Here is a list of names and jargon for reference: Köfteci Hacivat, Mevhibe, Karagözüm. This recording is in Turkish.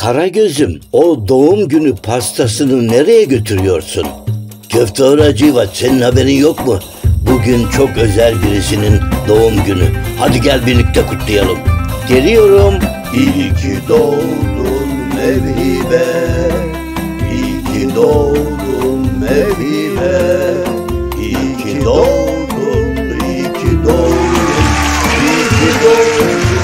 Karagözüm, o doğum günü pastasını nereye götürüyorsun? Köfteci Hacivat, senin haberin yok mu? Bugün çok özel birisinin doğum günü. Hadi gel birlikte kutlayalım. Geliyorum. İyi ki doğdun Mevhibe, iyi ki doğdun Mevhibe, iyi ki doğdun, iyi ki doğdun, iyi ki doğdun.